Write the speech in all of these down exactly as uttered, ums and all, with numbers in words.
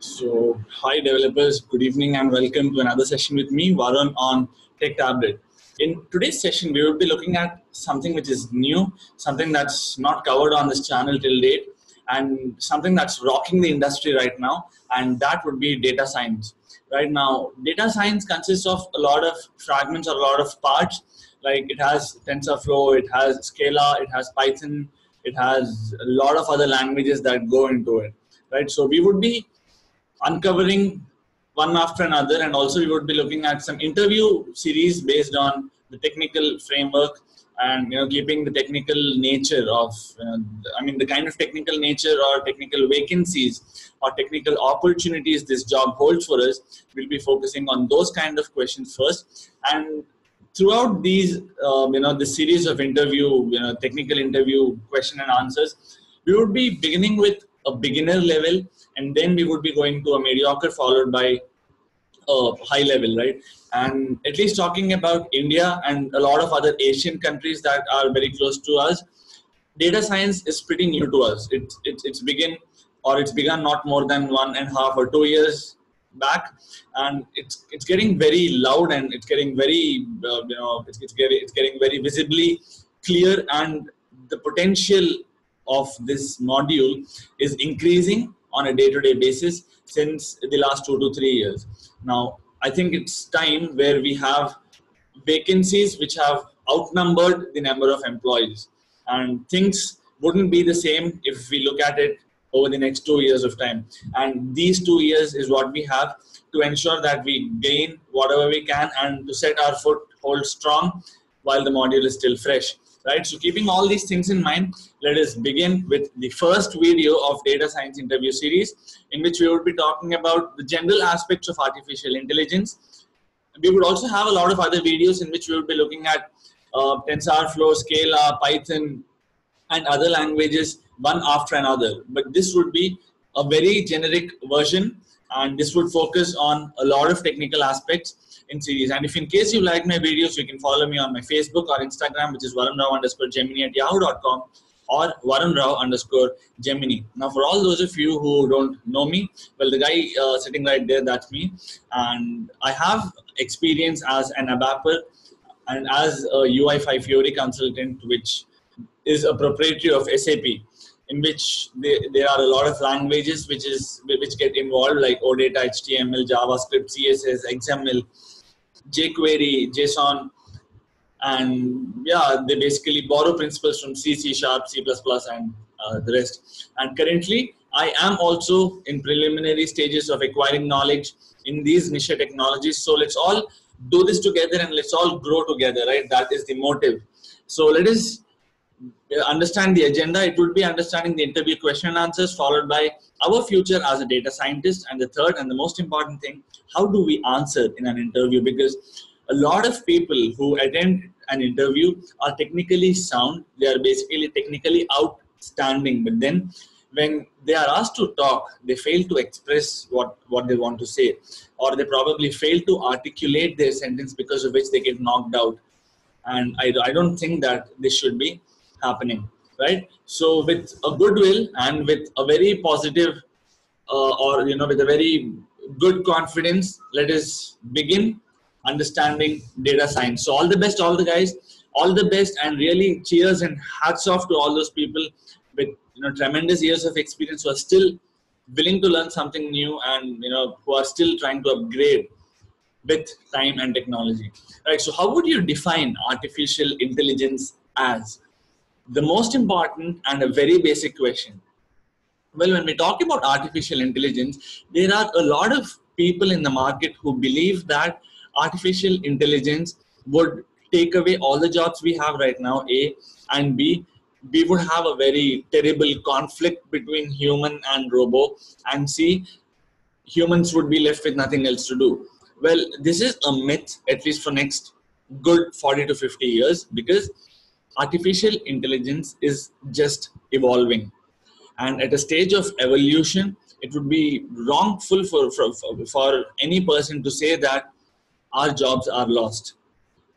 So, hi developers, good evening and welcome to another session with me, Varun, on TechTablet. In today's session, we will be looking at something which is new, something that's not covered on this channel till date, and something that's rocking the industry right now, and that would be data science. Right now, data science consists of a lot of fragments or a lot of parts, like it has TensorFlow, it has Scala, it has Python, it has a lot of other languages that go into it, right? So we would be uncovering one after another, and also we would be looking at some interview series based on the technical framework and, you know, keeping the technical nature of, uh, I mean, the kind of technical nature or technical vacancies or technical opportunities this job holds for us. We'll be focusing on those kind of questions first, and throughout these, uh, you know, the series of interview, you know, technical interview question and answers, we would be beginning with a beginner level, and then we would be going to a mediocre followed by a high level, right? And at least talking about India and a lot of other Asian countries that are very close to us, data science is pretty new to us. It, it, it's begin or it's begun not more than one and a half or two years back, and it's it's getting very loud, and it's getting very uh, you know it's, it's getting it's getting very visibly clear, and the potential of this module is increasing on a day-to-day basis since the last two to three years. Now, I think it's time where we have vacancies which have outnumbered the number of employees, and things wouldn't be the same if we look at it over the next two years of time. And these two years is what we have to ensure that we gain whatever we can and to set our foothold strong while the module is still fresh, right? So keeping all these things in mind, let us begin with the first video of data science interview series, in which we would be talking about the general aspects of artificial intelligence. We would also have a lot of other videos in which we would be looking at uh, TensorFlow, Scala, Python, and other languages one after another, but this would be a very generic version, and this would focus on a lot of technical aspects in series. And if in case you like my videos, you can follow me on my Facebook or Instagram, which is Varun Rao underscore Gemini at yahoo dot com or Varun Rao underscore Gemini. Now, for all those of you who don't know me, well, the guy uh, sitting right there, that's me, and I have experience as an ABAPer and as a U I five Fiori consultant, which is a proprietary of S A P, in which they, there are a lot of languages which is which get involved, like OData, H T M L, JavaScript, C S S, X M L, jQuery, JSON, and yeah, they basically borrow principles from C, C-sharp, C plus plus, and uh, the rest. And currently, I am also in preliminary stages of acquiring knowledge in these niche technologies. So let's all do this together, and let's all grow together, right? That is the motive. So let us understand the agenda. It would be understanding the interview question and answers, followed by our future as a data scientist, and the third and the most important thing, how do we answer in an interview? Because a lot of people who attend an interview are technically sound, they are basically technically outstanding, but then when they are asked to talk, they fail to express what what they want to say, or they probably fail to articulate their sentence, because of which they get knocked out, and I, I don't think that this should be happening, right? So with a good will and with a very positive uh, or you know with a very good confidence, let us begin understanding data science. So all the best, all the guys, all the best, and really cheers and hats off to all those people with you know tremendous years of experience who are still willing to learn something new, and you know who are still trying to upgrade with time and technology. All right, so how would you define artificial intelligence as? The most important and a very basic question. Well, when we talk about artificial intelligence, there are a lot of people in the market who believe that artificial intelligence would take away all the jobs we have right now, A, and B, we would have a very terrible conflict between human and robo, and C, humans would be left with nothing else to do. Well, this is a myth, at least for next good forty to fifty years, because artificial intelligence is just evolving, and at a stage of evolution, it would be wrongful for, for, for any person to say that our jobs are lost.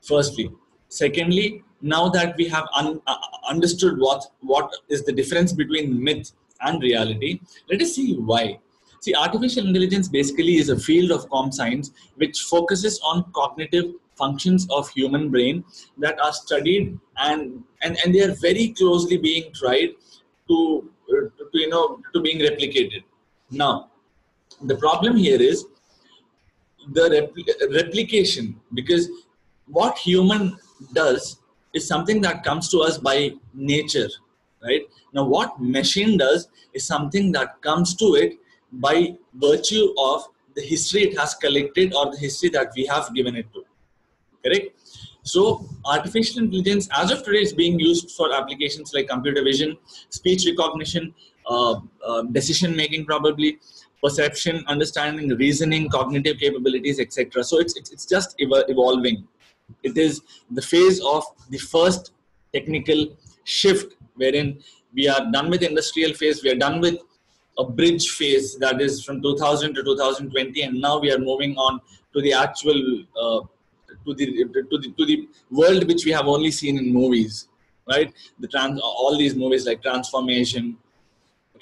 Firstly. Secondly, now that we have un, uh, understood what, what is the difference between myth and reality, let us see why. See, artificial intelligence basically is a field of comp science which focuses on cognitive functions of human brain that are studied, and and and they are very closely being tried to, to you know to being replicated. Now, the problem here is the repl replication, because what human does is something that comes to us by nature, right? Now, what machine does is something that comes to it by virtue of the history it has collected or the history that we have given it to. Correct? So, artificial intelligence as of today is being used for applications like computer vision, speech recognition, uh, uh, decision making, probably perception, understanding, reasoning, cognitive capabilities, et cetera. So it's it's, it's just ev- evolving. It is the phase of the first technical shift, wherein we are done with industrial phase, we are done with a bridge phase, that is from two thousand to two thousand twenty, and now we are moving on to the actual uh, to the to the to the world which we have only seen in movies, right? The trans all these movies like transformation,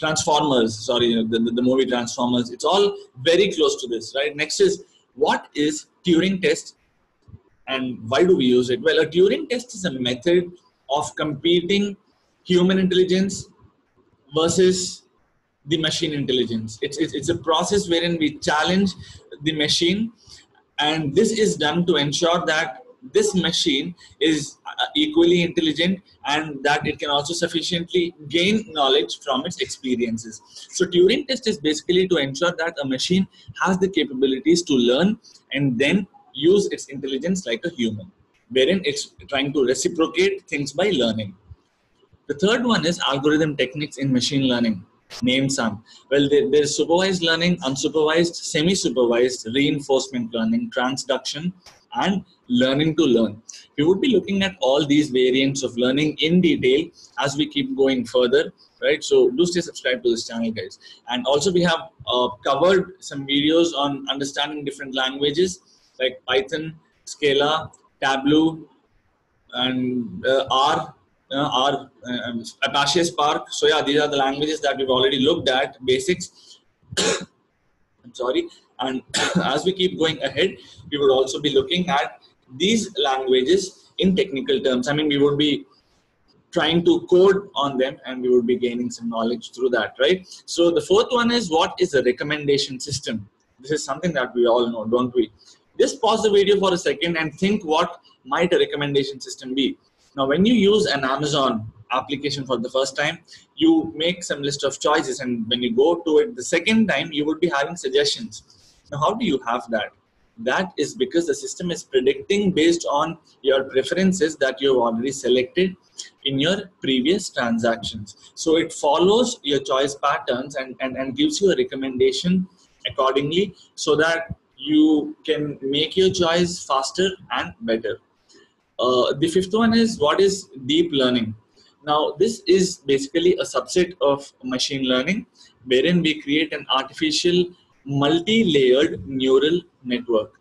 Transformers, sorry, the, the movie Transformers. It's all very close to this, right? Next is, what is Turing test and why do we use it? Well, a Turing test is a method of competing human intelligence versus the machine intelligence. It's, it's, it's a process wherein we challenge the machine, and this is done to ensure that this machine is equally intelligent and that it can also sufficiently gain knowledge from its experiences. So Turing test is basically to ensure that a machine has the capabilities to learn and then use its intelligence like a human, wherein it's trying to reciprocate things by learning. The third one is algorithm techniques in machine learning. Name some. Well, there, there is supervised learning, unsupervised, semi-supervised, reinforcement learning, transduction, and learning to learn. We would be looking at all these variants of learning in detail as we keep going further, right? So do stay subscribed to this channel, guys. And also we have uh, covered some videos on understanding different languages like Python, Scala, Tableau, and uh, R, uh, R, uh, Apache Spark. So yeah, these are the languages that we've already looked at, basics. I'm sorry. And as we keep going ahead, we would also be looking at these languages in technical terms. I mean, we would be trying to code on them and we would be gaining some knowledge through that, right? So the fourth one is, what is a recommendation system? This is something that we all know, don't we? Just pause the video for a second and think, what might a recommendation system be? Now, when you use an Amazon application for the first time, you make some list of choices, and when you go to it the second time, you would be having suggestions. Now, how do you have that? That is because the system is predicting based on your preferences that you have already selected in your previous transactions. So it follows your choice patterns and, and, and gives you a recommendation accordingly, so that you can make your choice faster and better. Uh, the fifth one is, what is deep learning? Now, this is basically a subset of machine learning, wherein we create an artificial multi-layered neural network.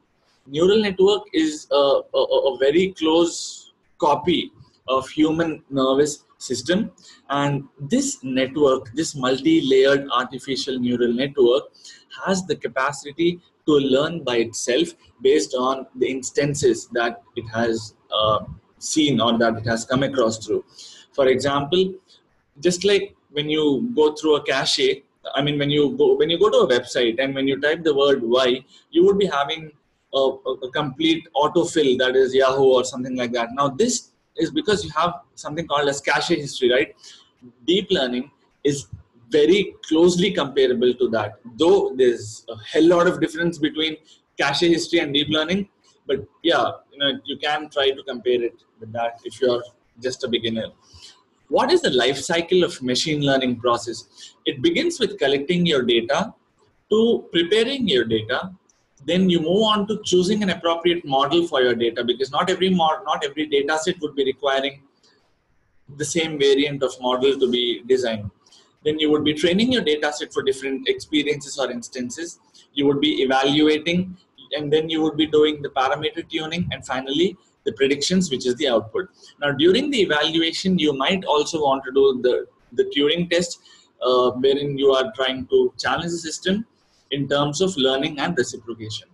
Neural network is a, a, a very close copy of human nervous system, and this network, this multi-layered artificial neural network, has the capacity to learn by itself based on the instances that it has uh, seen or that it has come across through. For example, just like when you go through a cache, I mean, when you go when you go to a website and when you type the word why, you would be having a, a complete autofill, that is Yahoo or something like that. Now, this is because you have something called as cache history, right? Deep learning is very closely comparable to that, though there's a hell lot of difference between cache history and deep learning. But yeah, you know, you can try to compare it with that if you're just a beginner. What is the life cycle of machine learning process? It begins with collecting your data, to preparing your data, then you move on to choosing an appropriate model for your data, because not every mod, not every data set would be requiring the same variant of model to be designed. Then you would be training your data set for different experiences or instances. You would be evaluating, and then you would be doing the parameter tuning, and finally the predictions, which is the output. Now, during the evaluation, you might also want to do the, the Turing test, uh, wherein you are trying to challenge the system in terms of learning and reciprocation.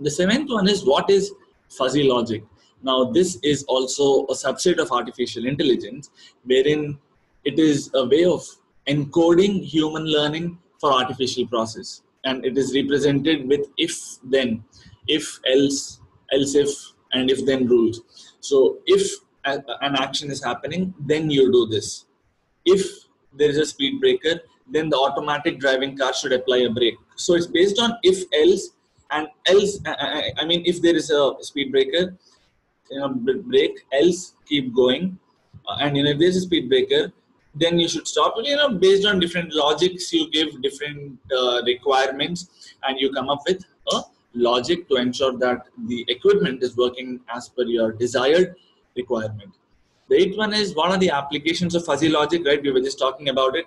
The seventh one is, what is fuzzy logic? Now, this is also a subset of artificial intelligence, wherein it is a way of encoding human learning for artificial process. And it is represented with if then, if else, else if, and if then rules. So if an action is happening, then you do this. If there is a speed breaker, then the automatic driving car should apply a brake. So it's based on if else and else. I mean, if there is a speed breaker, you know, brake, else keep going, and you know, if there is a speed breaker, then you should stop. You know, based on different logics, you give different uh, requirements, and you come up with a logic to ensure that the equipment is working as per your desired requirement. The eighth one is, what are the applications of fuzzy logic? Right, we were just talking about it.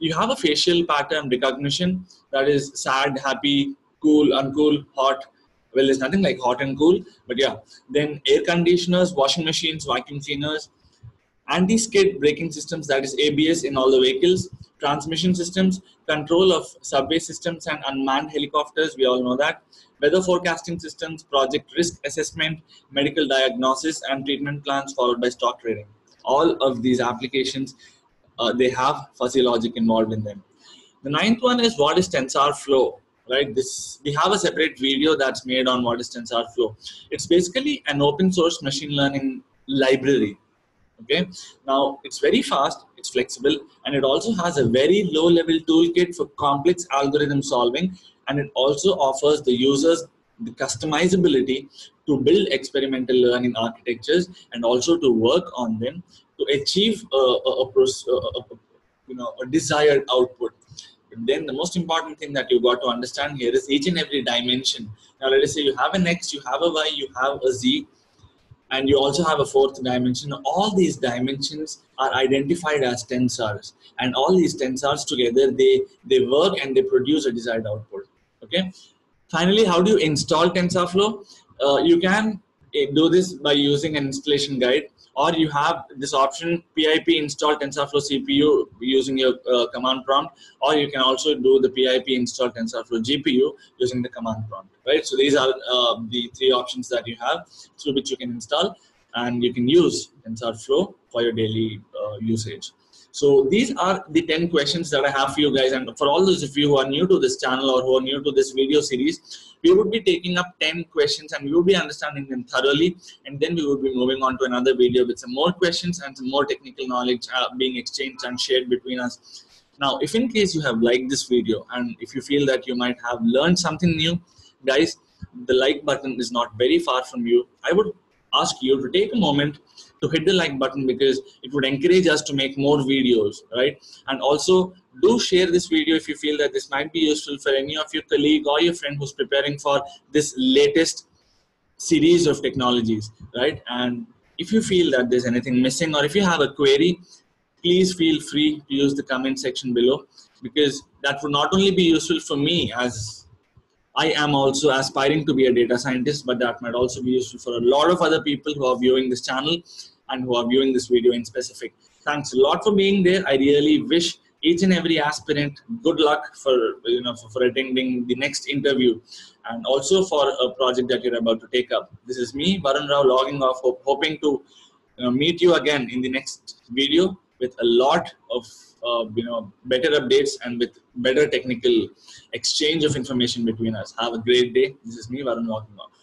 You have a facial pattern recognition, that is sad, happy, cool, uncool, hot. Well, there's nothing like hot and cool, but yeah. Then air conditioners, washing machines, vacuum cleaners. Anti-skid braking systems, that is A B S in all the vehicles, transmission systems, control of subway systems and unmanned helicopters, we all know that, weather forecasting systems, project risk assessment, medical diagnosis and treatment plans followed by stock trading. All of these applications, uh, they have fuzzy logic involved in them. The ninth one is, what is TensorFlow? Right, this, we have a separate video that's made on what is TensorFlow. It's basically an open source machine learning library. Okay, now it's very fast, it's flexible, and it also has a very low level toolkit for complex algorithm solving, and it also offers the users the customizability to build experimental learning architectures and also to work on them to achieve a, a, a, a, you know, a desired output. But then the most important thing that you got to understand here is each and every dimension. Now let us say you have an X, you have a Y, you have a Z, and you also have a fourth dimension. All these dimensions are identified as tensors, and all these tensors together, they, they work and they produce a desired output. Okay. Finally, how do you install TensorFlow? Uh, you can uh, do this by using an installation guide, or you have this option, P I P install TensorFlow C P U using your uh, command prompt, or you can also do the P I P install TensorFlow G P U using the command prompt, right? So these are uh, the three options that you have through which you can install, and you can use TensorFlow for your daily uh, usage. So these are the ten questions that I have for you guys, and for all those of you who are new to this channel or who are new to this video series, we would be taking up ten questions and we will be understanding them thoroughly, and then we would be moving on to another video with some more questions and some more technical knowledge uh, being exchanged and shared between us. Now, if in case you have liked this video and if you feel that you might have learned something new, guys, the like button is not very far from you. I would ask you to take a moment to hit the like button, because it would encourage us to make more videos, right? And also do share this video if you feel that this might be useful for any of your colleague or your friend who's preparing for this latest series of technologies, right? And if you feel that there's anything missing or if you have a query, please feel free to use the comment section below, because that would not only be useful for me as I am also aspiring to be a data scientist, but that might also be useful for a lot of other people who are viewing this channel and who are viewing this video in specific. Thanks a lot for being there. I really wish each and every aspirant good luck for, you know, for, for attending the next interview and also for a project that you're about to take up. This is me, Varun Rao, logging off, hope, hoping to you know, meet you again in the next video with a lot of Uh, you know, better updates and with better technical exchange of information between us. Have a great day. This is me, Varun, walking off.